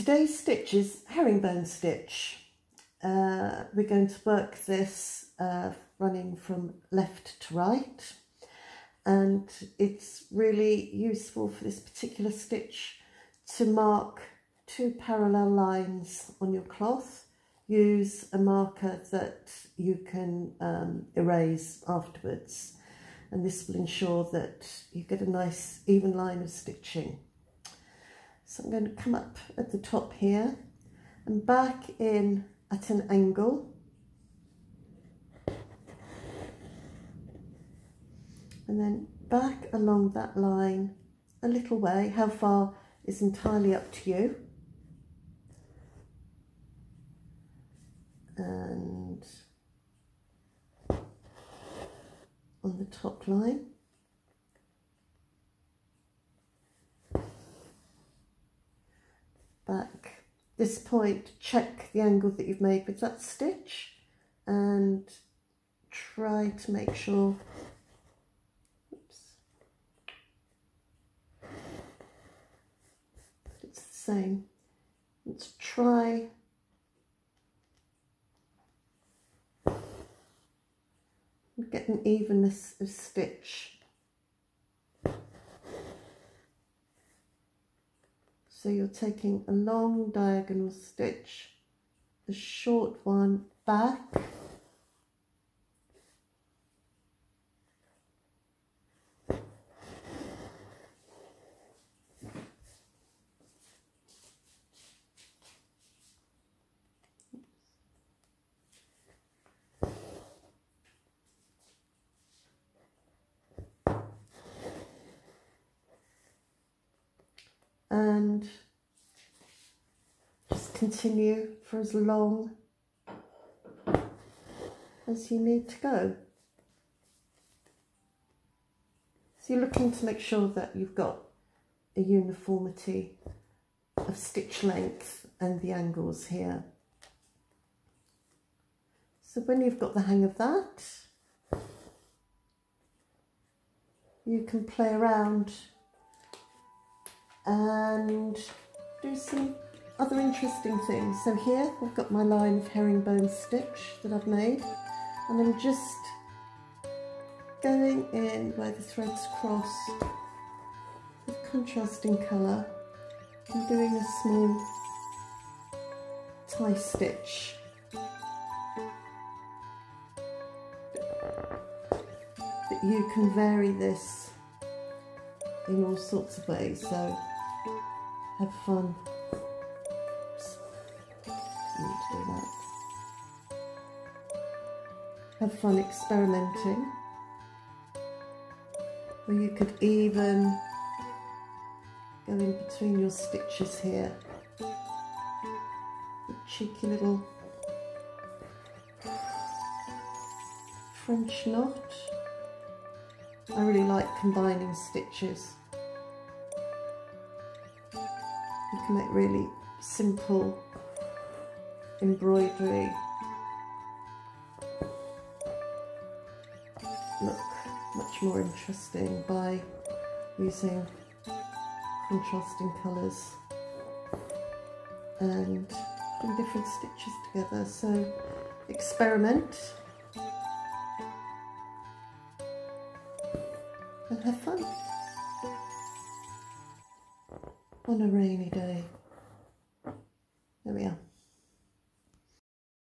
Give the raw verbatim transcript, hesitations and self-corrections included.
Today's stitch is herringbone stitch. Uh, we're going to work this uh, running from left to right, and it's really useful for this particular stitch to mark two parallel lines on your cloth. Use a marker that you can um, erase afterwards, and this will ensure that you get a nice even line of stitching. So I'm going to come up at the top here and back in at an angle, and then back along that line a little way. How far is entirely up to you. And on the top line, back. This point, check the angle that you've made with that stitch and try to make sure oops, it's the same. Let's try and get an evenness of stitch. So you're taking a long diagonal stitch, a short one back, and just continue for as long as you need to go. So you're looking to make sure that you've got a uniformity of stitch length and the angles here. So when you've got the hang of that, you can play around and do some other interesting things. So here I've got my line of herringbone stitch that I've made, and I'm just going in where the threads cross with contrasting colour and doing a small tie stitch. But you can vary this in all sorts of ways, so have fun. Oops. Need to do that. Have fun experimenting. Or you could even go in between your stitches here. A cheeky little French knot. I really like combining stitches. You can make really simple embroidery look much more interesting by using contrasting colours and putting different stitches together. So experiment and have fun on a rainy day. There we are.